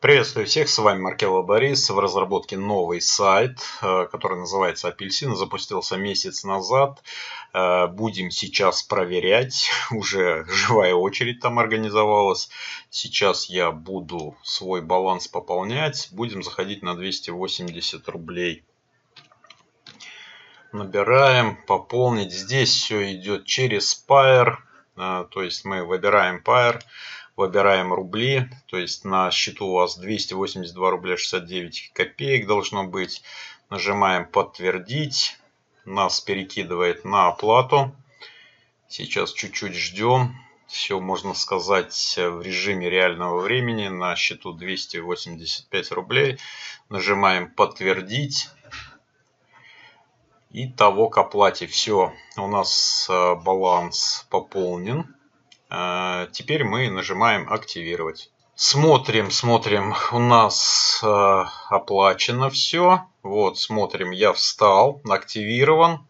Приветствую всех, с вами Маркелов Борис. В разработке новый сайт, который называется «Апельсин». Запустился месяц назад. Будем сейчас проверять. Уже живая очередь там организовалась. Сейчас я буду свой баланс пополнять. Будем заходить на 280 рублей. Набираем «Пополнить». Здесь все идет через Пайер. То есть мы выбираем Пайер. Выбираем рубли, то есть на счету у вас 282 рубля 69 копеек должно быть. Нажимаем подтвердить, нас перекидывает на оплату. Сейчас чуть-чуть ждем, все можно сказать в режиме реального времени. На счету 285 рублей, нажимаем подтвердить. Итого к оплате все, у нас баланс пополнен. Теперь мы нажимаем «Активировать». Смотрим. У нас оплачено все. Вот, смотрим. Я встал, активирован.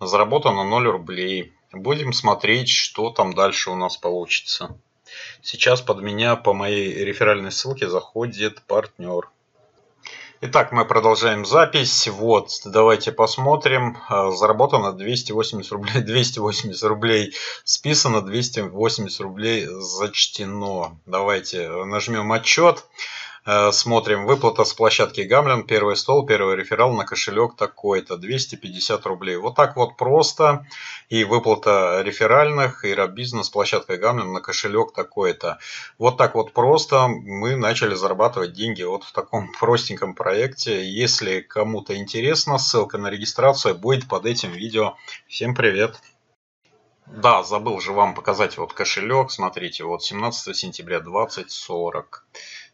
Заработано 0 рублей. Будем смотреть, что там дальше у нас получится. Сейчас под меня по моей реферальной ссылке заходит партнер. Итак, мы продолжаем запись. Вот, давайте посмотрим. Заработано 280 рублей. 280 рублей списано, 280 рублей зачтено. Давайте нажмем «Отчет». Смотрим. Выплата с площадки Гамлет. Первый стол, первый реферал на кошелек такой-то. 250 рублей. Вот так вот просто. И выплата реферальных, и раббизнес с площадкой Гамлет на кошелек такой-то. Вот так вот просто мы начали зарабатывать деньги вот в таком простеньком проекте. Если кому-то интересно, ссылка на регистрацию будет под этим видео. Всем привет! Да, забыл же вам показать вот кошелек. Смотрите, вот 17 сентября 20.40.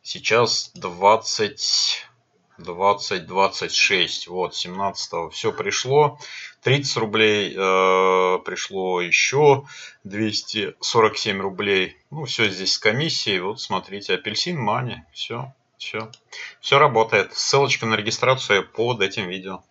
Сейчас 20.26. Вот 17 все пришло. 30 рублей пришло еще. 247 рублей. Ну, все здесь с комиссией. Вот смотрите, apelsinmoney. Все работает. Ссылочка на регистрацию под этим видео.